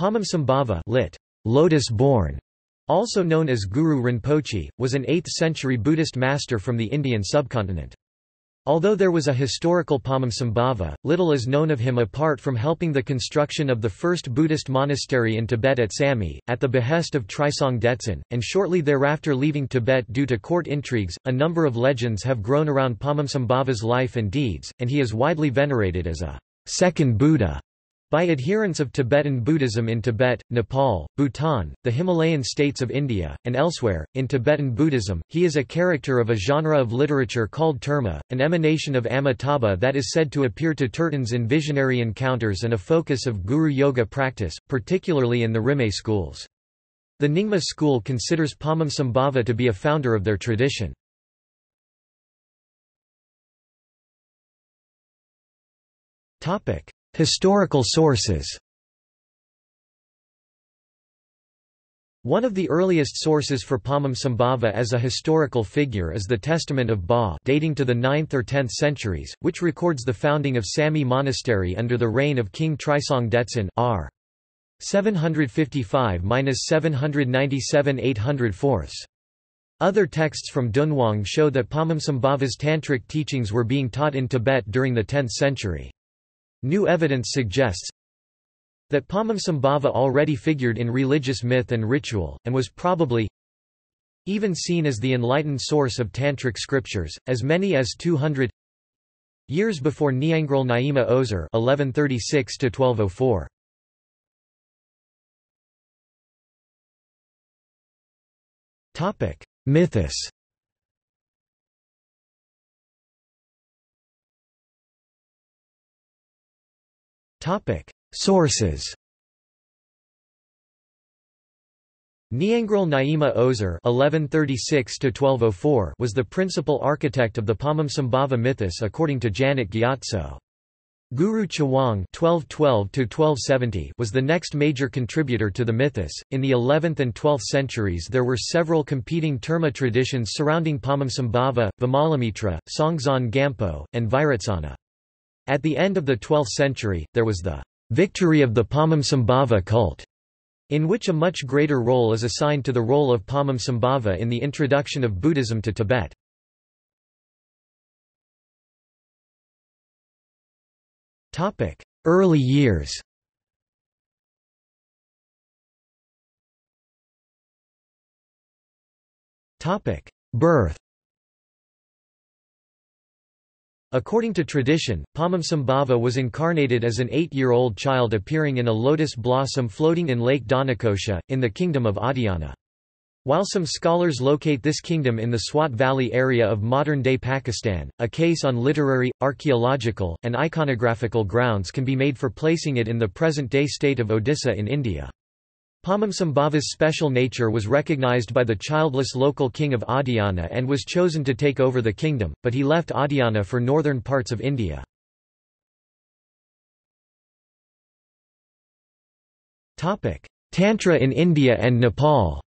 Padmasambhava, lit. Lotus-born, also known as Guru Rinpoche, was an 8th-century Buddhist master from the Indian subcontinent. Although there was a historical Padmasambhava, little is known of him apart from helping the construction of the first Buddhist monastery in Tibet at Samye, at the behest of Trisong Detsen, and shortly thereafter leaving Tibet due to court intrigues. A number of legends have grown around Padmasambhava's life and deeds, and he is widely venerated as a second Buddha by adherents of Tibetan Buddhism in Tibet, Nepal, Bhutan, the Himalayan states of India, and elsewhere. In Tibetan Buddhism, he is a character of a genre of literature called terma, an emanation of Amitabha that is said to appear to tertons in visionary encounters and a focus of Guru Yoga practice, particularly in the Rinpoche schools. The Nyingma school considers Padmasambhava to be a founder of their tradition. Historical sources. One of the earliest sources for Padmasambhava as a historical figure is the Testament of Ba, dating to the 9th or 10th centuries, which records the founding of Samye Monastery under the reign of King Trisong Detsen r. 755–797–804. Other texts from Dunhuang show that Padmasambhava's tantric teachings were being taught in Tibet during the 10th century. New evidence suggests that Padmasambhava already figured in religious myth and ritual, and was probably even seen as the enlightened source of tantric scriptures, as many as 200 years before Nyangral Nyima Özer (1136–1204). Topic: Mythos. Sources. Nyangral Nyima Özer (1136–1204) was the principal architect of the Padmasambhava mythos according to Janet Gyatso. Guru Chowang (1212–1270) was the next major contributor to the mythos. In the 11th and 12th centuries, there were several competing terma traditions surrounding Padmasambhava: Vimalamitra, Songzon Gampo, and Viratsana. At the end of the 12th century, there was the victory of the Padmasambhava cult, in which a much greater role is assigned to the role of Padmasambhava in the introduction of Buddhism to Tibet. Early years. Birth. According to tradition, Padmasambhava was incarnated as an 8-year-old child appearing in a lotus blossom floating in Lake Danakosha, in the kingdom of Adiana. While some scholars locate this kingdom in the Swat Valley area of modern-day Pakistan, a case on literary, archaeological, and iconographical grounds can be made for placing it in the present-day state of Odisha in India. Padmasambhava's special nature was recognized by the childless local king of Oddiyana and was chosen to take over the kingdom, but he left Oddiyana for northern parts of India. Tantra in India and Nepal.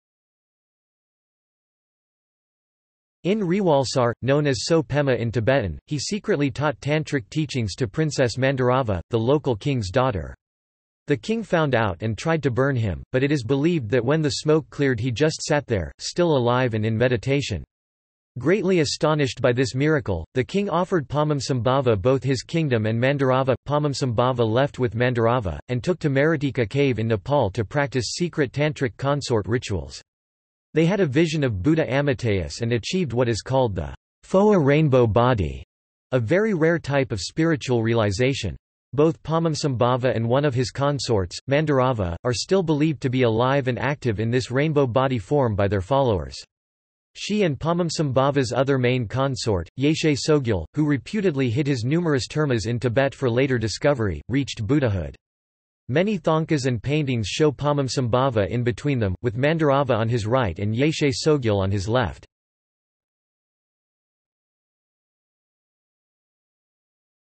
In Rewalsar, known as So Pema in Tibetan, he secretly taught tantric teachings to Princess Mandarava, the local king's daughter. The king found out and tried to burn him, but it is believed that when the smoke cleared he just sat there, still alive and in meditation. Greatly astonished by this miracle, the king offered Padmasambhava both his kingdom and Mandarava. Padmasambhava left with Mandarava, and took to Maratika cave in Nepal to practice secret tantric consort rituals. They had a vision of Buddha Amitayus and achieved what is called the Phoa rainbow body, a very rare type of spiritual realization. Both Padmasambhava and one of his consorts, Mandarava, are still believed to be alive and active in this rainbow body form by their followers. She and Padmasambhava's other main consort, Yeshe Sogyal, who reputedly hid his numerous termas in Tibet for later discovery, reached Buddhahood. Many thangkas and paintings show Padmasambhava in between them, with Mandarava on his right and Yeshe Sogyal on his left.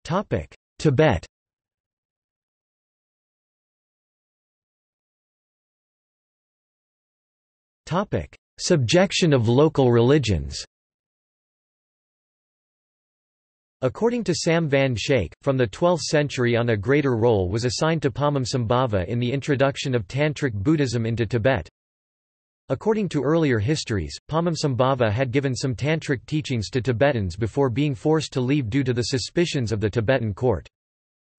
Tibet. Subjection of local religions. According to Sam van Schaik, from the 12th century on a greater role was assigned to Padmasambhava in the introduction of Tantric Buddhism into Tibet. According to earlier histories, Padmasambhava had given some Tantric teachings to Tibetans before being forced to leave due to the suspicions of the Tibetan court.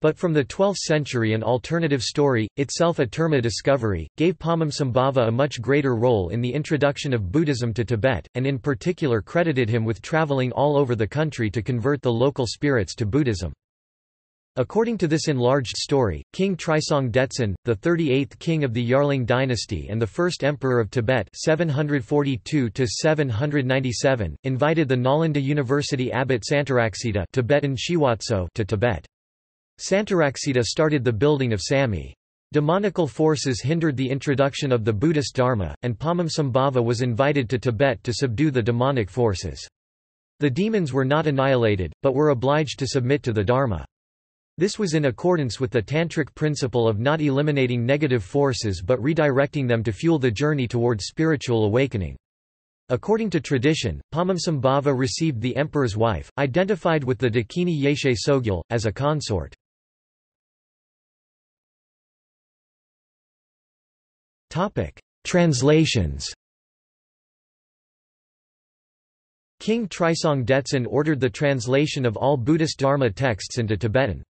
But from the 12th century an alternative story, itself a Terma discovery, gave Padmasambhava a much greater role in the introduction of Buddhism to Tibet, and in particular credited him with traveling all over the country to convert the local spirits to Buddhism. According to this enlarged story, King Trisong Detsen, the 38th king of the Yarlung dynasty and the first emperor of Tibet 742–797, invited the Nalanda University abbot Shantarakshita Tibetan Shiwatso to Tibet. Shantarakshita started the building of Samye. Demonical forces hindered the introduction of the Buddhist Dharma, and Padmasambhava was invited to Tibet to subdue the demonic forces. The demons were not annihilated, but were obliged to submit to the Dharma. This was in accordance with the Tantric principle of not eliminating negative forces but redirecting them to fuel the journey toward spiritual awakening. According to tradition, Padmasambhava received the emperor's wife, identified with the Dakini Yeshe Sogyal, as a consort. Translations. King Trisong Detsen ordered the translation of all Buddhist Dharma texts into Tibetan.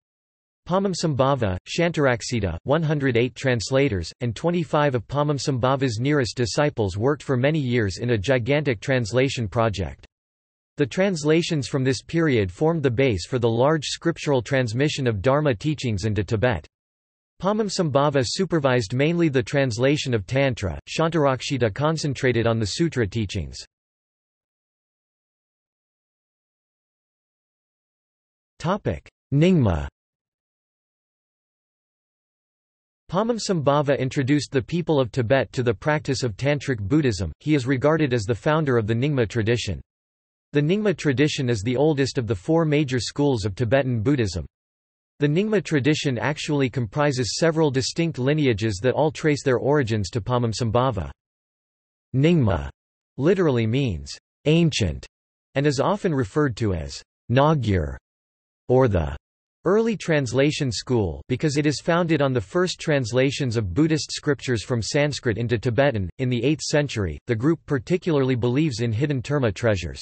Padmasambhava, Shantarakshita, 108 translators, and 25 of Padmasambhava's nearest disciples worked for many years in a gigantic translation project. The translations from this period formed the base for the large scriptural transmission of Dharma teachings into Tibet. Padmasambhava supervised mainly the translation of Tantra, Shantarakshita concentrated on the Sutra teachings. Nyingma. Padmasambhava introduced the people of Tibet to the practice of Tantric Buddhism. He is regarded as the founder of the Nyingma tradition. The Nyingma tradition is the oldest of the four major schools of Tibetan Buddhism. The Nyingma tradition actually comprises several distinct lineages that all trace their origins to Padmasambhava. Nyingma literally means ancient and is often referred to as Nagyur or the Early Translation School because it is founded on the first translations of Buddhist scriptures from Sanskrit into Tibetan. In the 8th century, the group particularly believes in hidden Terma treasures.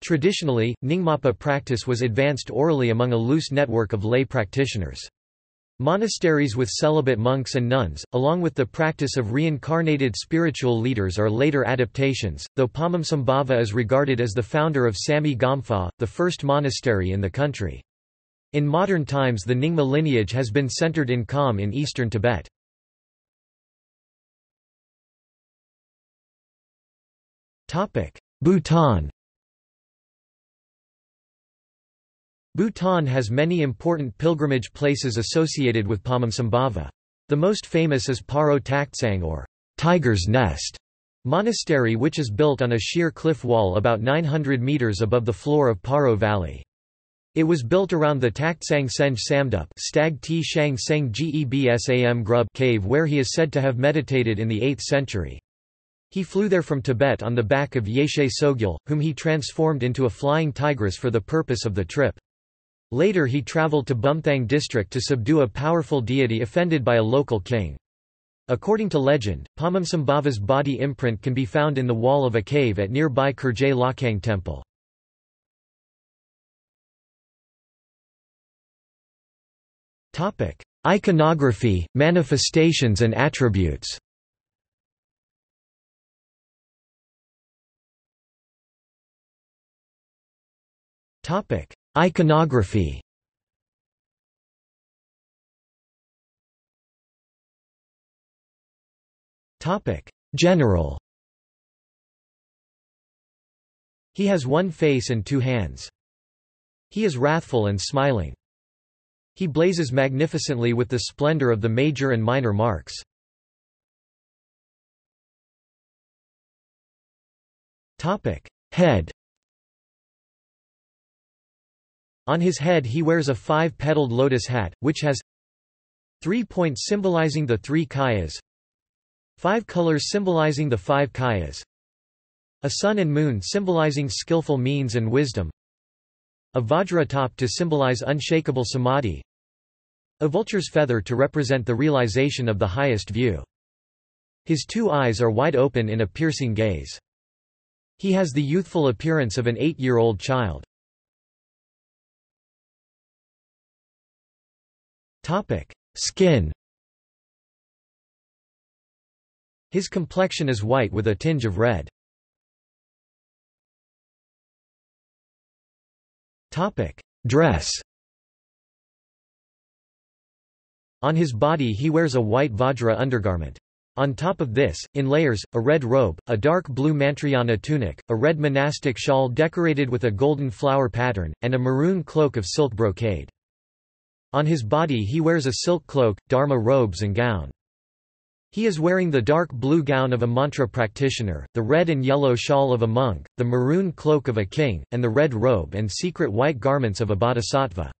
Traditionally, Nyingmapa practice was advanced orally among a loose network of lay practitioners. Monasteries with celibate monks and nuns, along with the practice of reincarnated spiritual leaders, are later adaptations, though Padmasambhava is regarded as the founder of Sambhogakaya Gampha, the first monastery in the country. In modern times the Nyingma lineage has been centered in Kham in eastern Tibet. Bhutan. Bhutan has many important pilgrimage places associated with Padmasambhava. The most famous is Paro Taktsang or Tiger's Nest Monastery, which is built on a sheer cliff wall about 900 meters above the floor of Paro Valley. It was built around the Taktsang Senj Samdup Stag T Shang Seng Gebsam Grub cave where he is said to have meditated in the 8th century. He flew there from Tibet on the back of Yeshe Sogyal, whom he transformed into a flying tigress for the purpose of the trip. Later he traveled to Bumthang district to subdue a powerful deity offended by a local king. According to legend, Padmasambhava's body imprint can be found in the wall of a cave at nearby Kherje Lakang temple. Iconography, manifestations and attributes. Iconography. General. He has one face and two hands. He is wrathful and smiling. He blazes magnificently with the splendor of the major and minor marks. Head. On his head he wears a five-petaled lotus hat, which has 3 points symbolizing the three kayas, 5 colors symbolizing the 5 kayas, a sun and moon symbolizing skillful means and wisdom, A vajra top to symbolize unshakable samadhi. A vulture's feather to represent the realization of the highest view. His two eyes are wide open in a piercing gaze. He has the youthful appearance of an 8-year-old child. Skin. His complexion is white with a tinge of red. Dress. On his body he wears a white vajra undergarment. On top of this, in layers, a red robe, a dark blue mantrayana tunic, a red monastic shawl decorated with a golden flower pattern, and a maroon cloak of silk brocade. On his body he wears a silk cloak, dharma robes and gown. He is wearing the dark blue gown of a mantra practitioner, the red and yellow shawl of a monk, the maroon cloak of a king, and the red robe and secret white garments of a bodhisattva.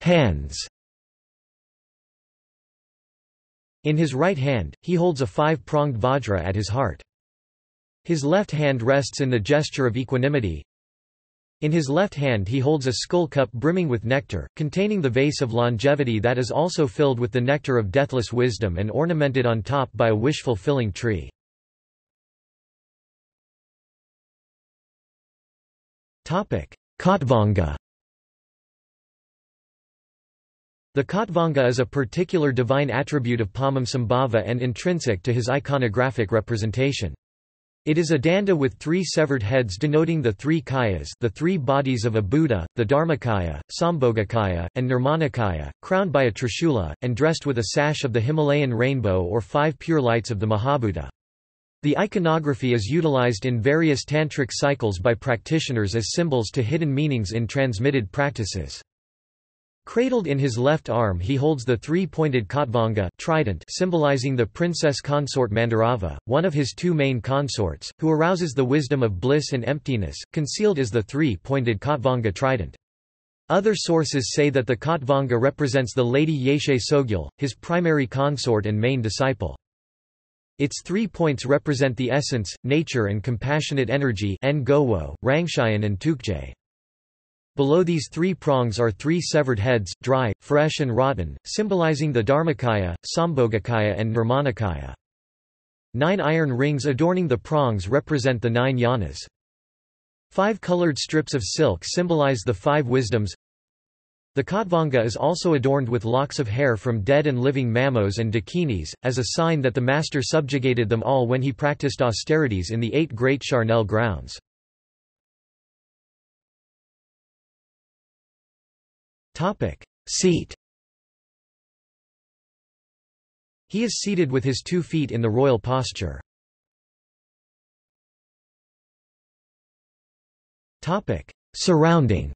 Hands. In his right hand, he holds a 5-pronged vajra at his heart. His left hand rests in the gesture of equanimity. In his left hand he holds a skull cup brimming with nectar, containing the vase of longevity that is also filled with the nectar of deathless wisdom and ornamented on top by a wish-fulfilling tree. Khatvanga. The Khatvanga is a particular divine attribute of Padmasambhava and intrinsic to his iconographic representation. It is a danda with 3 severed heads denoting the 3 kayas, the 3 bodies of a Buddha, the Dharmakaya, Sambhogakaya, and Nirmanakaya, crowned by a trishula, and dressed with a sash of the Himalayan rainbow or 5 pure lights of the Mahabuddha. The iconography is utilized in various tantric cycles by practitioners as symbols to hidden meanings in transmitted practices. Cradled in his left arm he holds the 3-pointed Khatvanga trident symbolizing the princess consort Mandarava, one of his 2 main consorts, who arouses the wisdom of bliss and emptiness, concealed is the 3-pointed Khatvanga trident. Other sources say that the Khatvanga represents the Lady Yeshe Sogyal, his primary consort and main disciple. Its 3 points represent the essence, nature and compassionate energy Ngowo, Rangshayan and Tukje. Below these 3 prongs are 3 severed heads, dry, fresh and rotten, symbolizing the Dharmakaya, Sambhogakaya and Nirmanakaya. 9 iron rings adorning the prongs represent the 9 yanas. 5 colored strips of silk symbolize the 5 wisdoms. The Khatvanga is also adorned with locks of hair from dead and living mammals and dakinis, as a sign that the master subjugated them all when he practiced austerities in the 8 great charnel grounds. Seat. He is seated with his 2 feet in the royal posture. Surrounding.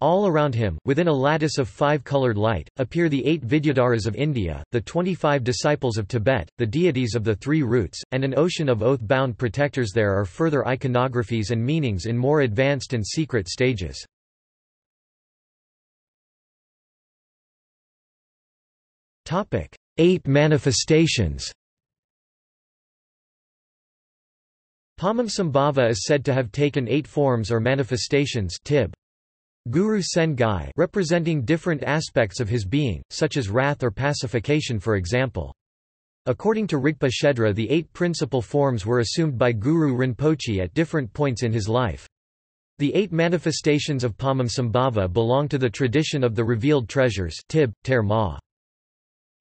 All around him, within a lattice of 5 colored light, appear the 8 Vidyadharas of India, the 25 disciples of Tibet, the deities of the 3 roots, and an ocean of oath-bound protectors. There are further iconographies and meanings in more advanced and secret stages. Topic: 8 manifestations. Padmasambhava is said to have taken 8 forms or manifestations. Tib. Guru Sengai, representing different aspects of his being, such as wrath or pacification for example. According to Rigpa Shedra, the 8 principal forms were assumed by Guru Rinpoche at different points in his life. The 8 manifestations of Padmasambhava belong to the tradition of the revealed treasures Tib, Ter Ma.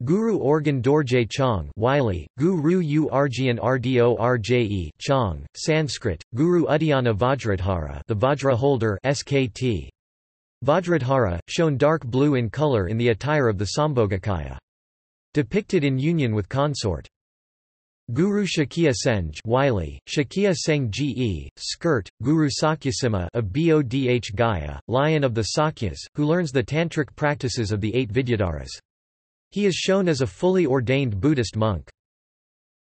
Guru Organ Dorje Chang Wiley, Guru Urgyan Rdorje Chang, Sanskrit, Guru Oddiyana Vajradhara the Vajra holder SKT. Vajradhara, shown dark blue in color in the attire of the Sambhogakaya. Depicted in union with consort. Guru Shakya Senj Wiley, Shakya Seng Ge, Skirt, Guru Sakyasimha of Bodh Gaya, Lion of the Sakyas, who learns the tantric practices of the 8 Vidyadharas. He is shown as a fully ordained Buddhist monk.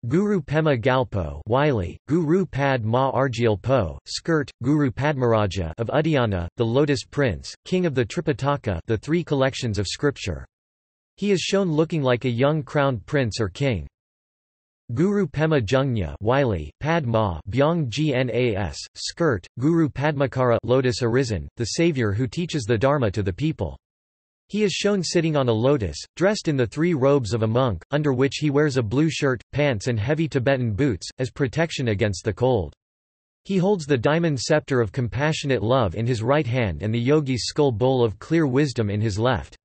Guru Pema Galpo Wiley, Guru Pad Ma Argyal Po, Skirt, Guru Padmaraja of Uddiyana, the Lotus Prince, King of the Tripitaka the 3 collections of scripture. He is shown looking like a young crowned prince or king. Guru Pema Jungnya Wiley, Padma Byung Gnas, Skirt, Guru Padmakara Lotus Arisen, the Savior who teaches the Dharma to the people. He is shown sitting on a lotus, dressed in the three robes of a monk, under which he wears a blue shirt, pants and heavy Tibetan boots, as protection against the cold. He holds the diamond scepter of compassionate love in his right hand and the yogi's skull bowl of clear wisdom in his left.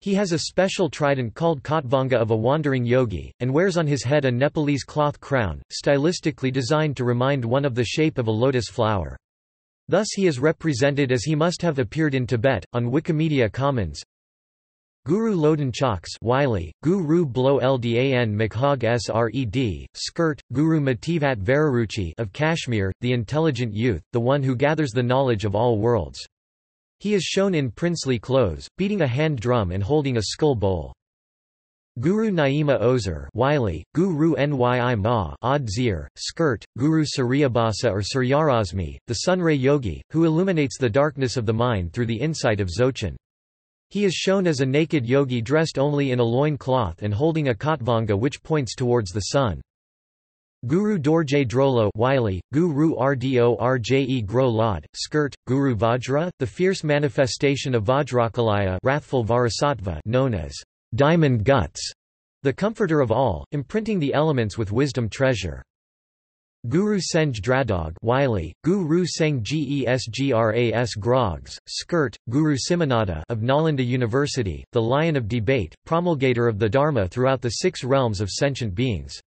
He has a special trident called Khatvanga of a wandering yogi, and wears on his head a Nepalese cloth crown, stylistically designed to remind one of the shape of a lotus flower. Thus he is represented as he must have appeared in Tibet, on Wikimedia Commons. Guru Loden Chaks Wiley, Guru Blo Ldan Makhog Sred, Skirt, Guru Mativat Vararuchi of Kashmir, the intelligent youth, the one who gathers the knowledge of all worlds. He is shown in princely clothes, beating a hand drum and holding a skull bowl. Guru Nyima Özer Wiley, Guru Nyi Ma Odzir, Skirt, Guru Suryabhasa or Suryarazmi, the sunray yogi, who illuminates the darkness of the mind through the insight of Dzogchen. He is shown as a naked yogi dressed only in a loin cloth and holding a khatvanga which points towards the sun. Guru Dorje Drolo Wiley, Guru Rdorje Gro Lod, Skirt, Guru Vajra, the fierce manifestation of Vajrakalaya wrathful Varasattva known as Diamond Guts, the comforter of all, imprinting the elements with wisdom treasure. Guru Senj Dradog Wiley, Guru Seng Gesgras Grogs, Skirt, Guru Simanada of Nalanda University, the Lion of Debate, promulgator of the Dharma throughout the six realms of sentient beings.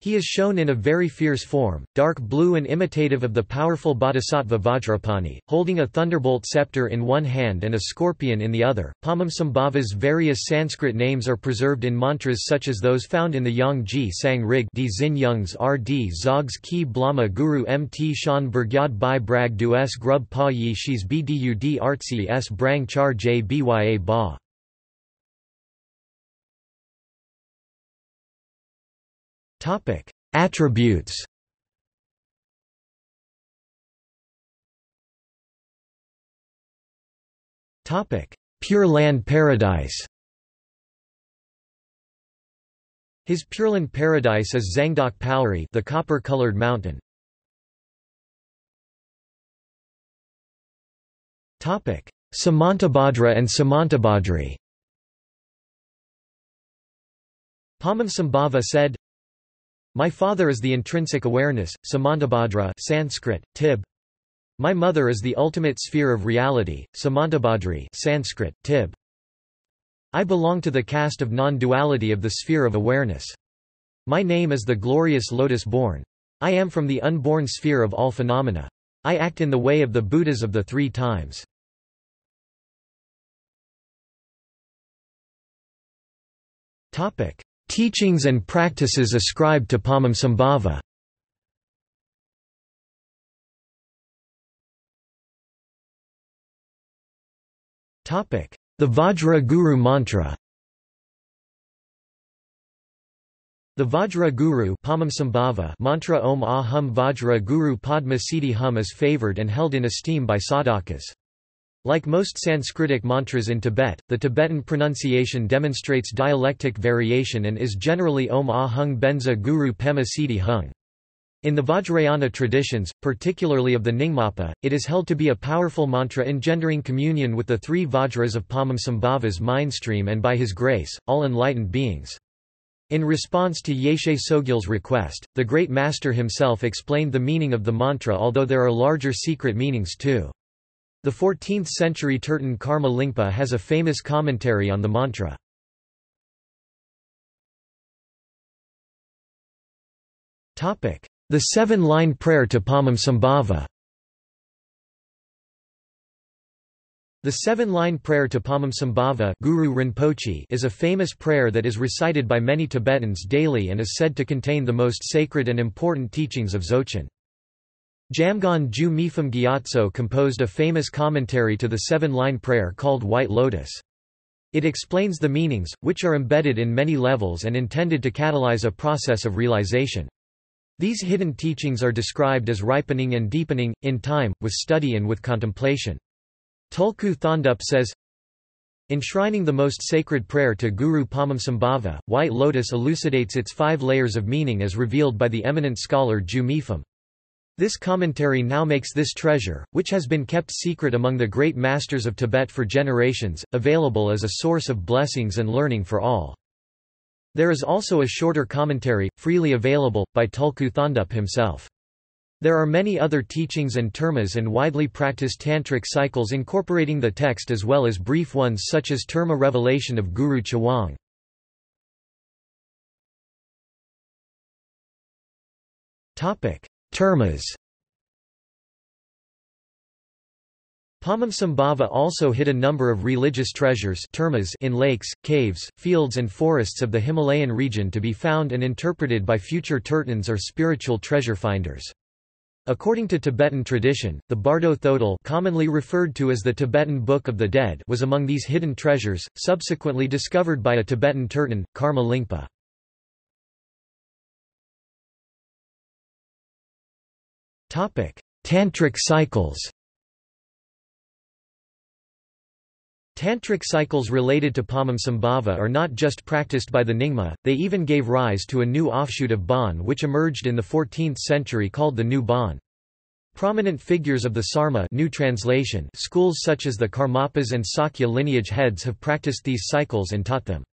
He is shown in a very fierce form, dark blue and imitative of the powerful Bodhisattva Vajrapani, holding a thunderbolt scepter in one hand and a scorpion in the other. Padmasambhava's various Sanskrit names are preserved in mantras such as those found in the Yang Ji Sang Rig D Zin Yungs Rd Zogs Ki Blama Guru Mt Shan Burgyad Bai Brag Du S Grub Pa Yi Shis Bdud Artsi S Brang Char J Bya Ba. Attributes. Pure Land Paradise. His Pure Land Paradise is Zangdok Palri, the copper-colored mountain. Samantabhadra and Samantabhadri. Padmasambhava said, "My father is the intrinsic awareness, Samantabhadra Sanskrit, Tib. My mother is the ultimate sphere of reality, Samantabhadri Sanskrit, Tib. I belong to the caste of non-duality of the sphere of awareness. My name is the glorious lotus born. I am from the unborn sphere of all phenomena. I act in the way of the Buddhas of the three times." Teachings and practices ascribed to Padmasambhava. The Vajra Guru Mantra. The Vajra Guru Padmasambhava mantra Om Ah Hum Vajra Guru Padma Siddhi Hum is favored and held in esteem by sadhakas. Like most Sanskritic mantras in Tibet, the Tibetan pronunciation demonstrates dialectic variation and is generally Om Ah Hung Benza Guru Pema Siddhi Hung. In the Vajrayana traditions, particularly of the Nyingma, it is held to be a powerful mantra engendering communion with the three Vajras of Padmasambhava's mindstream and by his grace, all enlightened beings. In response to Yeshe Sogyal's request, the great master himself explained the meaning of the mantra, although there are larger secret meanings too. The 14th-century Turtan Karma Lingpa has a famous commentary on the mantra. The seven-line prayer to Padmasambhava. The seven-line prayer to Padmasambhava Guru Rinpoche is a famous prayer that is recited by many Tibetans daily and is said to contain the most sacred and important teachings of Dzogchen. Jamgon Ju Mipham Gyatso composed a famous commentary to the seven-line prayer called White Lotus. It explains the meanings, which are embedded in many levels and intended to catalyze a process of realization. These hidden teachings are described as ripening and deepening, in time, with study and with contemplation. Tulku Thondup says, Enshrining the most sacred prayer to Guru Padmasambhava, White Lotus elucidates its 5 layers of meaning as revealed by the eminent scholar Ju Mipham. This commentary now makes this treasure, which has been kept secret among the great masters of Tibet for generations, available as a source of blessings and learning for all. There is also a shorter commentary, freely available, by Tulku Thondup himself. There are many other teachings and termas and widely practiced tantric cycles incorporating the text, as well as brief ones such as Terma Revelation of Guru Chowang. Termas. Padmasambhava also hid a number of religious treasures termas in lakes, caves, fields and forests of the Himalayan region, to be found and interpreted by future tertons or spiritual treasure finders. According to Tibetan tradition, the Bardo Thodol, commonly referred to as the Tibetan Book of the Dead, was among these hidden treasures, subsequently discovered by a Tibetan tertan, Karma Lingpa. Tantric cycles. Tantric cycles related to Padmasambhava are not just practiced by the Nyingma, they even gave rise to a new offshoot of Bon which emerged in the 14th century called the New Bon. Prominent figures of the Sarma New Translation schools such as the Karmapas and Sakya lineage heads have practiced these cycles and taught them.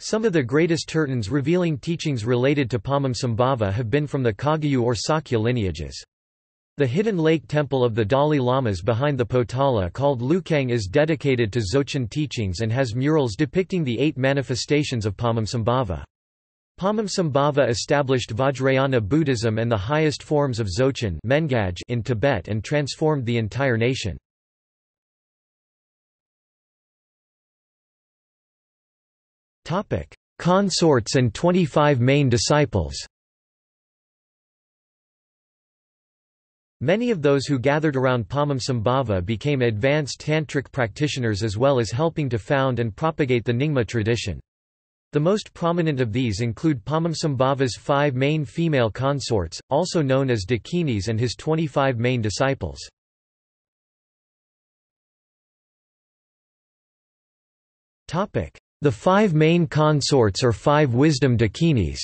Some of the greatest tertons revealing teachings related to Padmasambhava have been from the Kagyu or Sakya lineages. The hidden lake temple of the Dalai Lamas behind the Potala called Lukang is dedicated to Dzogchen teachings and has murals depicting the 8 manifestations of Padmasambhava. Padmasambhava established Vajrayana Buddhism and the highest forms of Dzogchen in Tibet and transformed the entire nation. Consorts and 25 main disciples. Many of those who gathered around Padmasambhava became advanced tantric practitioners, as well as helping to found and propagate the Nyingma tradition. The most prominent of these include Padmasambhava's 5 main female consorts, also known as Dakinis, and his 25 main disciples. The 5 main consorts or 5 wisdom Dakinis.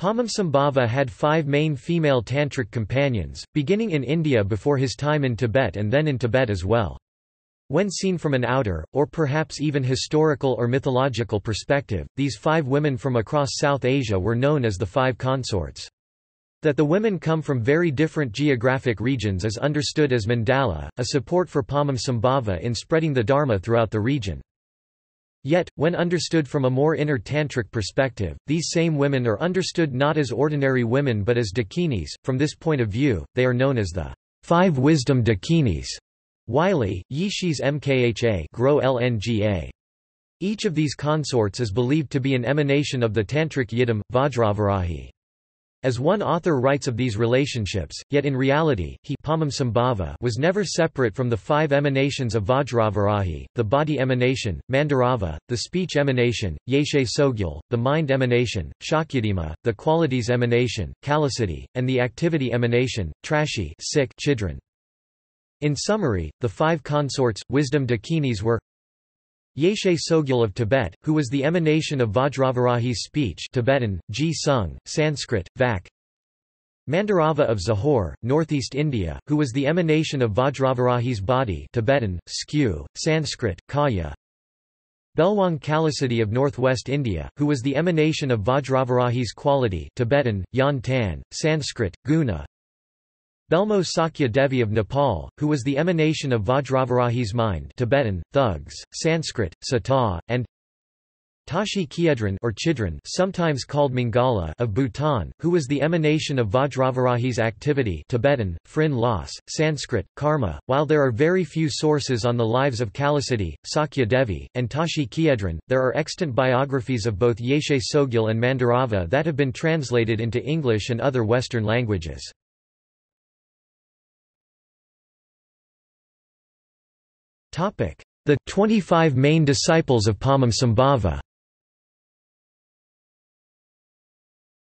Padmasambhava had 5 main female tantric companions, beginning in India before his time in Tibet and then in Tibet as well. When seen from an outer, or perhaps even historical or mythological perspective, these 5 women from across South Asia were known as the 5 consorts. That the women come from very different geographic regions is understood as mandala, a support for Padmasambhava in spreading the Dharma throughout the region. Yet, when understood from a more inner tantric perspective, these same women are understood not as ordinary women but as Dakinis. From this point of view, they are known as the 5 Wisdom Dakinis. Wiley, Yeshis Mkha, Gro Lnga. Each of these consorts is believed to be an emanation of the tantric yidam, Vajravarahi. As one author writes of these relationships, yet in reality, he Padmasambhava was never separate from the 5 emanations of Vajravarahi: the body emanation, Mandarava, the speech emanation, Yeshe Sogyal, the mind emanation, Shakyadima, the qualities emanation, Kalasati, and the activity emanation, Trashi Chidran. In summary, the 5 consorts, wisdom Dakinis were Yeshe Sogyal of Tibet, who was the emanation of Vajravarahi's speech Tibetan, Ji Sung, Sanskrit, Vak. Mandarava of Zahor, northeast India, who was the emanation of Vajravarahi's body Tibetan, Skyu, Sanskrit, Kaya. Belwang Kalasati of northwest India, who was the emanation of Vajravarahi's quality Tibetan, Yan Tan, Sanskrit, Guna. Belmo Sakya Devi of Nepal, who was the emanation of Vajravarahi's mind Tibetan, Thugs, Sanskrit, Sata, and Tashi Kyedran or Chidran, sometimes called Mangala of Bhutan, who was the emanation of Vajravarahi's activity Tibetan, Phrin Las, Sanskrit, Karma. While there are very few sources on the lives of Kalasati, Sakya Devi, and Tashi Kyedran, there are extant biographies of both Yeshe Sogyal and Mandarava that have been translated into English and other Western languages. The 25 main disciples of Padmasambhava.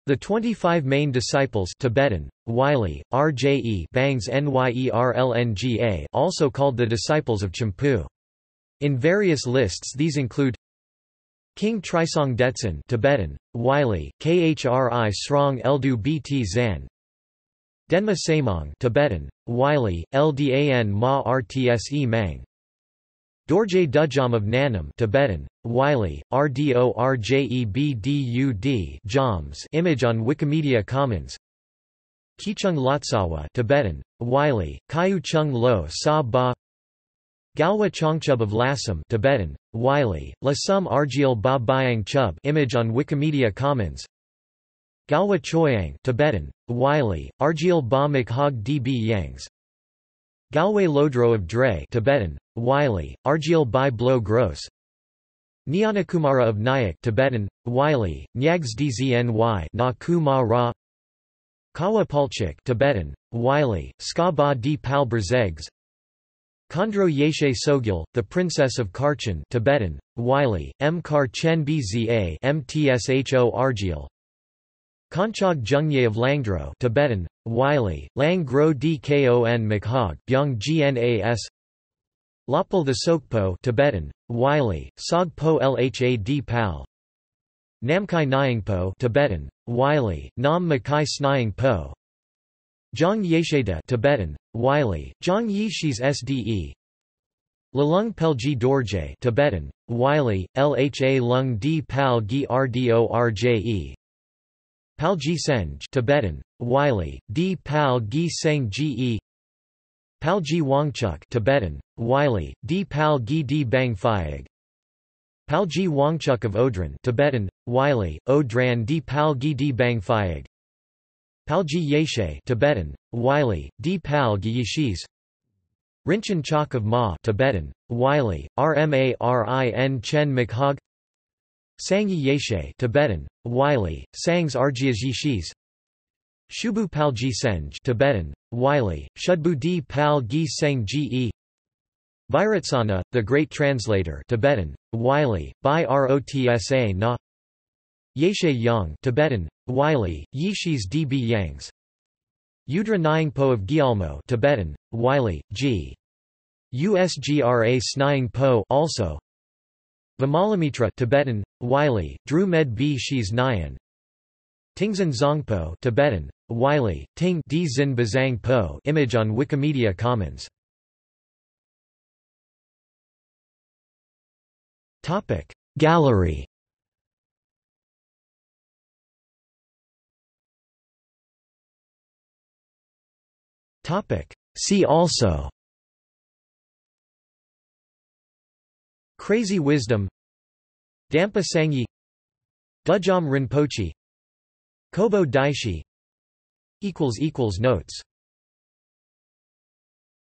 The 25 main disciples Tibetan, Wiley, RJE Bangs Nyerlnga also called the disciples of Chimpu. In various lists these include King Trisong Detsen Tibetan, Wiley, Khri Srong Eldu Bt Zan Denma Samong Tibetan, Wiley, Ldan Ma Rtse Mang Dorje Dujom of Nanam Tibetan, Wiley, RDORJEBDUD Joms image on Wikimedia Commons Kichung Lotsawa Tibetan, Wiley, Kyu Chung Lo Sa Ba Galwa Chongchub of Lassam Tibetan, Wiley, Lassam Argyal Ba Byang Chub image on Wikimedia Commons Galwa Choyang Tibetan, Wiley, Argyal Ba Makhog DB Yangs Galwe Lodro of Dre Tibetan, Wiley, Argyal Bai Blow Gross Nyanakumara of Nayak Tibetan, Wiley, Nyags Dzny Na Kuma Ra Kawa Palchik Tibetan, Wiley, Ska Ba D Pal Brzegs Khandro Yeshe Sogyal, The Princess of Karchen Tibetan, Wiley, M Kar Chen Bza Mtsho Argyal Kanchog Jungye of Langdro Tibetan, Wiley, Lang Gro Dkon Makhog Byung Gnas Lapal the Sokpo Tibetan, Wiley, Sogpo Lhad Pal Namkai Nyingpo Tibetan, Wiley, Nam Makai Snying Po Zhang Yesheda Tibetan, Wiley, Zhang Yishis Sde Lalung Pelji Dorje Tibetan, Wiley, Lha Lung D Pal Gi Rdorje Palji Senj Tibetan, Wiley, D Pal Gi Seng Ge Palji Wangchuk Tibetan, Wiley, D Pal Gi D Bang Phaig Palji Wangchuk of Odran Tibetan, Wiley, Odran D Pal Gi D Bang Phaig Palji Yeshe Tibetan, Wiley, D Pal Gi Yeshis Rinchen Chok of Ma Tibetan, Wiley, Rmarin Chen Makhog Sangyi Yeshe Tibetan, Wiley, Sangs Argyas Yeshis Shubu Palji Senj Tibetan, Wiley, Shudbu D Pal Gi Seng Ge Viratsana, the Great Translator Tibetan, Wiley, Bai Rotsa Na Yeshe Yang Tibetan, Wiley, Yishis DB Yangs Yudra Nyingpo of Gyalmo Tibetan, Wiley, G. Usgra Snying Po also Vimalamitra Tibetan, Wiley, Drew Med B Shis Nyan Tingzin Zongpo Tibetan, Wiley, Ting D Zin Bazang Po image on Wikimedia Commons. Topic Gallery. Topic See also Crazy Wisdom Dampa Sangyi Dujom Rinpoche Kobo Daishi == Notes